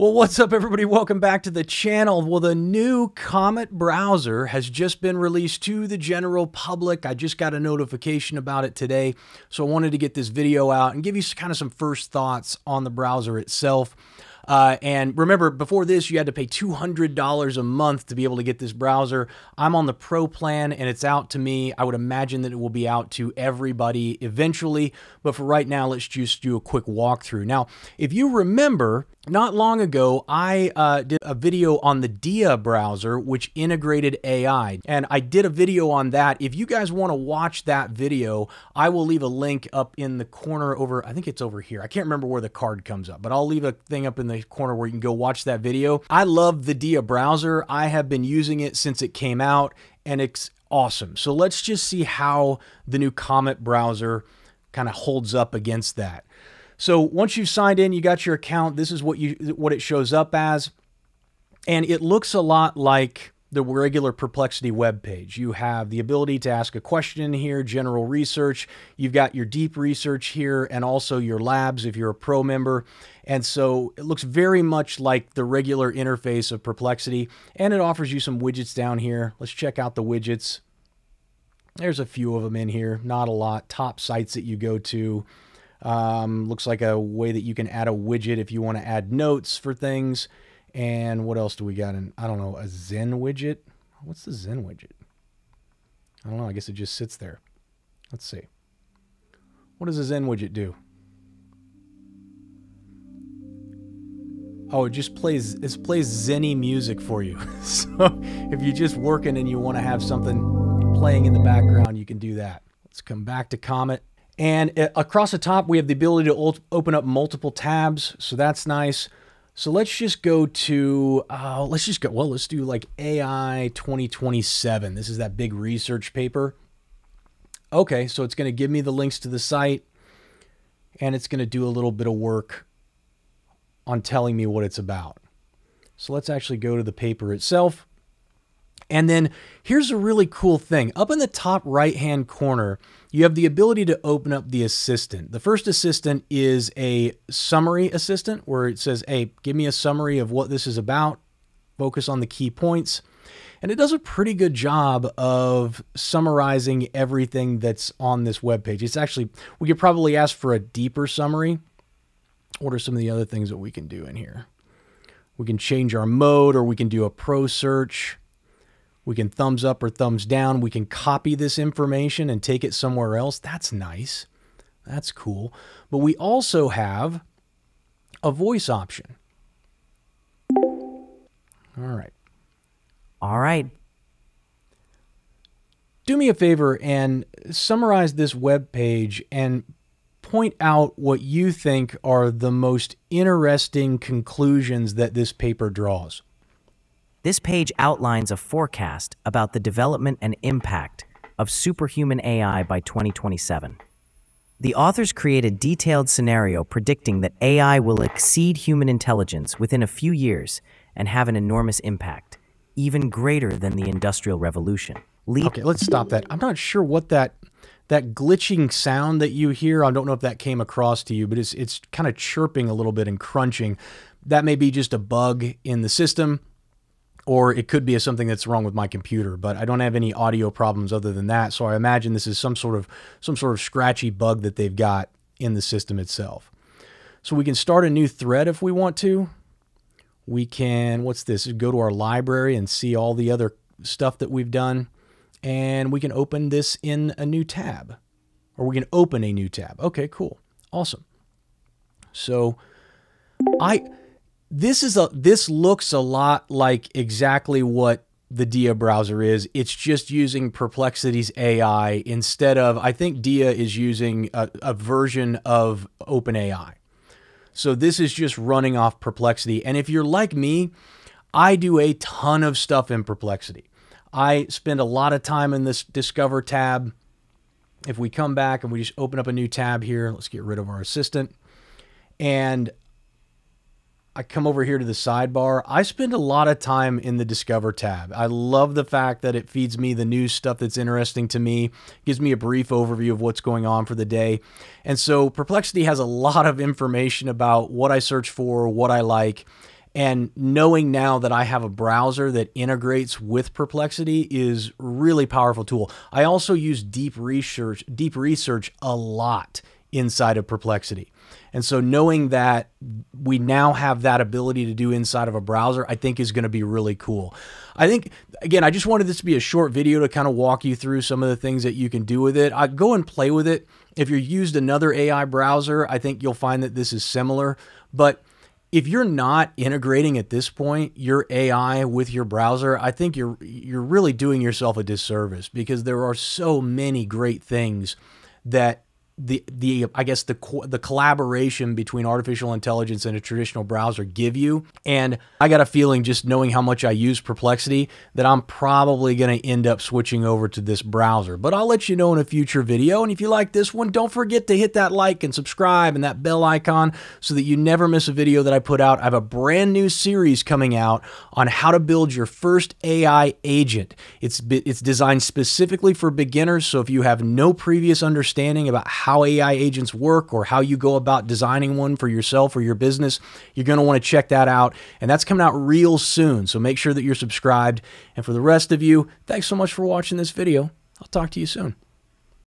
Well, what's up, everybody? Welcome back to the channel. Well, the new Comet browser has just been released to the general public. I just got a notification about it today, so I wanted to get this video out and give you kind of some first thoughts on the browser itself. And remember, before this, you had to pay $200 a month to be able to get this browser. I'm on the Pro plan, and it's out to me. I would imagine that it will be out to everybody eventually, but for right now, let's just do a quick walkthrough. Now, if you remember, not long ago, I did a video on the DIA browser, which integrated AI, and I did a video on that. If you guys want to watch that video, I will leave a link up in the corner over, I think it's over here. I can't remember where the card comes up, but I'll leave a thing up in the corner where you can go watch that video. I love the DIA browser. I have been using it since it came out, and it's awesome. So let's just see how the new Comet browser kind of holds up against that. So once you've signed in, you got your account, this is what it shows up as. And it looks a lot like the regular Perplexity web page. You have the ability to ask a question here, general research. You've got your deep research here, and also your labs if you're a pro member. And so it looks very much like the regular interface of Perplexity. And it offers you some widgets down here. Let's check out the widgets. There's a few of them in here, not a lot. Top sites that you go to. Looks like a way that you can add a widget if you want to add notes for things. And what else do we got? I don't know, a Zen widget. What's the Zen widget? I don't know. I guess it just sits there. Let's see. What does a Zen widget do? Oh, it just plays Zen-y music for you. So if you're just working and you want to have something playing in the background, you can do that. Let's come back to Comet. And across the top, we have the ability to open up multiple tabs, so that's nice. So let's just go to, let's do like AI 2027. This is that big research paper. Okay, so it's going to give me the links to the site, and it's going to do a little bit of work on telling me what it's about. So let's actually go to the paper itself. And then here's a really cool thing. Up in the top right-hand corner, you have the ability to open up the assistant. The first assistant is a summary assistant where it says, hey, give me a summary of what this is about. Focus on the key points. And it does a pretty good job of summarizing everything that's on this webpage. It's actually, we could probably ask for a deeper summary. What are some of the other things that we can do in here? We can change our mode, or we can do a pro search. We can thumbs up or thumbs down. We can copy this information and take it somewhere else. That's nice. That's cool. But we also have a voice option. All right. Do me a favor and summarize this web page and point out what you think are the most interesting conclusions that this paper draws. This page outlines a forecast about the development and impact of superhuman AI by 2027. The authors create a detailed scenario predicting that AI will exceed human intelligence within a few years and have an enormous impact, even greater than the Industrial Revolution. Okay, let's stop that. I'm not sure what that glitching sound that you hear, I don't know if that came across to you, but it's kind of chirping a little bit and crunching. That may be just a bug in the system, or it could be something that's wrong with my computer, but I don't have any audio problems other than that. So I imagine this is some sort of scratchy bug that they've got in the system itself. So we can start a new thread if we want to. We can, what's this? Go to our library and see all the other stuff that we've done. And we can open this in a new tab, or we can open a new tab. Okay, cool. Awesome. So this looks a lot like exactly what the DIA browser is. It's just using Perplexity's AI instead of, I think DIA is using a version of OpenAI. So this is just running off Perplexity. And if you're like me, I do a ton of stuff in Perplexity. I spend a lot of time in this Discover tab. If we come back and we just open up a new tab here, let's get rid of our assistant. And I come over here to the sidebar. I spend a lot of time in the Discover tab. I love the fact that it feeds me the new stuff that's interesting to me, gives me a brief overview of what's going on for the day. And so Perplexity has a lot of information about what I search for, what I like, And knowing now that I have a browser that integrates with Perplexity is really powerful tool. I also use deep research a lot inside of Perplexity. And so knowing that we now have that ability to do inside of a browser, I think is going to be really cool. I think, again, I just wanted this to be a short video to kind of walk you through some of the things that you can do with it. I'd go and play with it. If you've used another AI browser, I think you'll find that this is similar. But if you're not integrating at this point your AI with your browser, I think you're really doing yourself a disservice, because there are so many great things that the collaboration between artificial intelligence and a traditional browser give you. And I got a feeling, just knowing how much I use Perplexity, that I'm probably going to end up switching over to this browser. But I'll let you know in a future video. And if you like this one, don't forget to hit that like and subscribe and that bell icon so that you never miss a video that I put out. I have a brand new series coming out on how to build your first AI agent. It's designed specifically for beginners. So if you have no previous understanding about how AI agents work or how you go about designing one for yourself or your business, you're going to want to check that out. And that's coming out real soon. So make sure that you're subscribed. And for the rest of you, thanks so much for watching this video. I'll talk to you soon.